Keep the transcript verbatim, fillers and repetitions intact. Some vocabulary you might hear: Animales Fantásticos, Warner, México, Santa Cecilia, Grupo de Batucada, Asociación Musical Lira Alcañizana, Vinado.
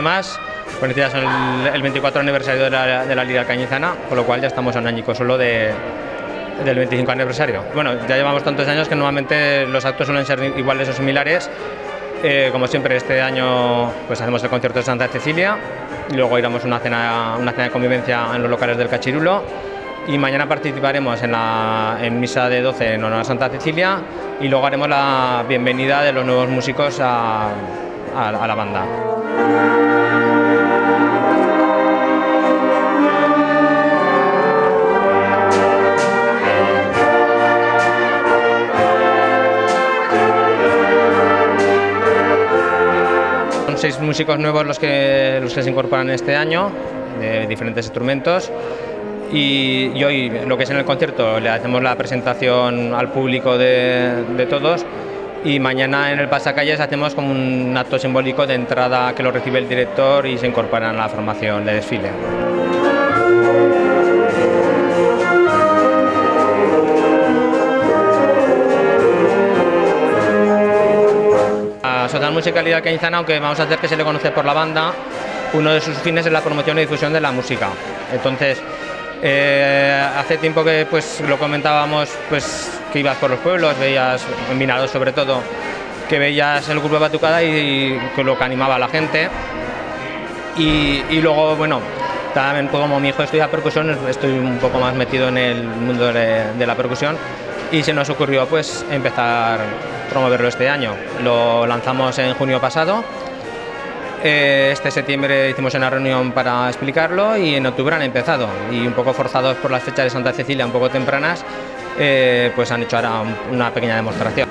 año más. Bueno, ya son el, el veinticuatro aniversario de la, de la Lira Alcañizana, con lo cual ya estamos a un añico solo de, del veinticinco aniversario. Bueno, ya llevamos tantos años que normalmente los actos suelen ser iguales o similares. Eh, como siempre, este año pues hacemos el concierto de Santa Cecilia, y luego iremos a una cena, una cena de convivencia en los locales del Cachirulo, y mañana participaremos en la en misa de doce en honor a Santa Cecilia, y luego haremos la bienvenida de los nuevos músicos a, a, a la banda. Seis músicos nuevos los que, los que se incorporan este año, de diferentes instrumentos, y, y hoy lo que es en el concierto le hacemos la presentación al público de, de todos, y mañana en el pasacalles hacemos como un acto simbólico de entrada que lo recibe el director y se incorporan a la formación de desfile. Asociación Musical Lira Alcañizana, aunque vamos a hacer que se le conoce por la banda, uno de sus fines es la promoción y difusión de la música. Entonces, eh, hace tiempo que pues, lo comentábamos, pues, que ibas por los pueblos, veías, en Vinado sobre todo, que veías el grupo de Batucada y, y que lo que animaba a la gente. Y, y luego, bueno, también como mi hijo estudia percusión, estoy un poco más metido en el mundo de, de la percusión, y se nos ocurrió pues empezar a promoverlo este año. Lo lanzamos en junio pasado, este septiembre hicimos una reunión para explicarlo y en octubre han empezado, y un poco forzados por las fechas de Santa Cecilia un poco tempranas, eh, pues han hecho ahora una pequeña demostración.